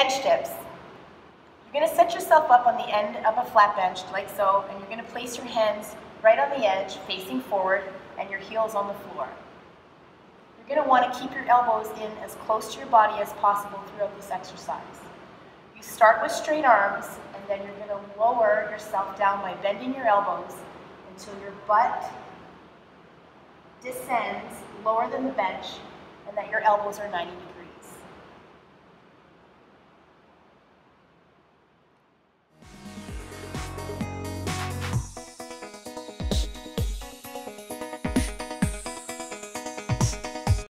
Bench dips. You're going to set yourself up on the end of a flat bench like so, and you're going to place your hands right on the edge facing forward and your heels on the floor. You're going to want to keep your elbows in as close to your body as possible throughout this exercise. You start with straight arms, and then you're going to lower yourself down by bending your elbows until your butt descends lower than the bench and that your elbows are 90 degrees.